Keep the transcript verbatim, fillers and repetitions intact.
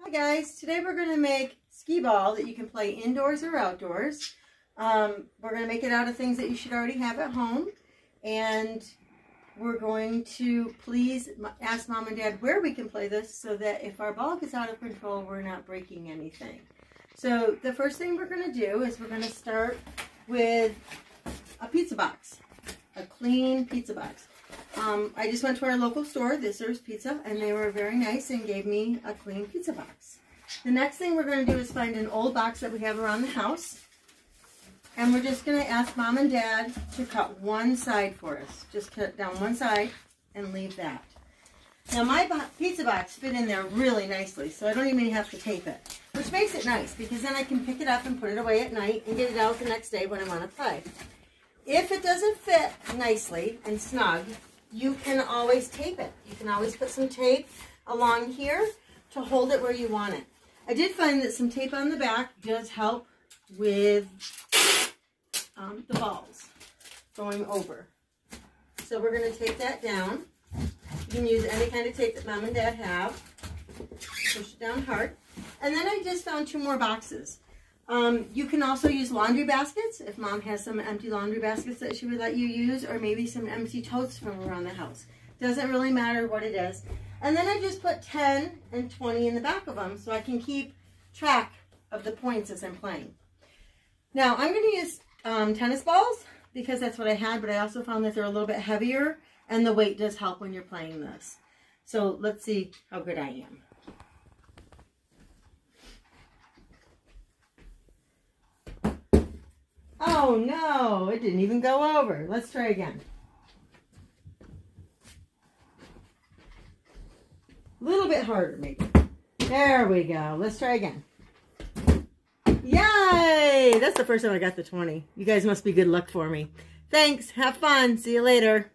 Hi guys, today we're going to make skee ball that you can play indoors or outdoors. Um, we're going to make it out of things that you should already have at home. And we're going to please ask mom and dad where we can play this so that if our ball gets out of control, we're not breaking anything. So the first thing we're going to do is we're going to start with a pizza box. A clean pizza box. Um, I just went to our local store, This Serves Pizza, and they were very nice and gave me a clean pizza box. The next thing we're going to do is find an old box that we have around the house, and we're just going to ask mom and dad to cut one side for us. Just cut down one side and leave that. Now my bo- pizza box fit in there really nicely, so I don't even have to tape it, which makes it nice because then I can pick it up and put it away at night and get it out the next day when I want to play. If it doesn't fit nicely and snug, you can always tape it. You can always put some tape along here to hold it where you want it. I did find that some tape on the back does help with um, the balls going over. So we're going to tape that down. You can use any kind of tape that mom and dad have. Push it down hard. And then I just found two more boxes. Um, you can also use laundry baskets if mom has some empty laundry baskets that she would let you use, or maybe some empty totes from around the house. Doesn't really matter what it is. And then I just put ten and twenty in the back of them so I can keep track of the points as I'm playing. Now I'm going to use um, tennis balls because that's what I had, but I also found that they're a little bit heavier and the weight does help when you're playing this. So let's see how good I am. Oh no, it didn't even go over. Let's try again. A little bit harder maybe. There we go. Let's try again. Yay! That's the first time I got the twenty. You guys must be good luck for me. Thanks. Have fun. See you later.